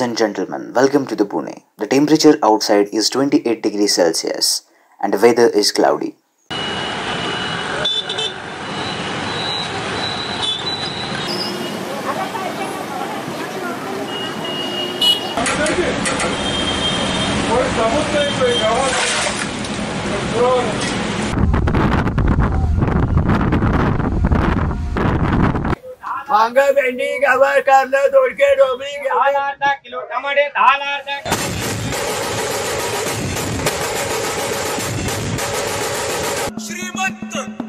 Ladies and gentlemen, welcome to the Pune. The temperature outside is 28 degrees Celsius and the weather is cloudy. मांगा भेंडी गवर करना तोड़के dowry दाल आधा kilo टमाटे दाल आधा श्रीमंत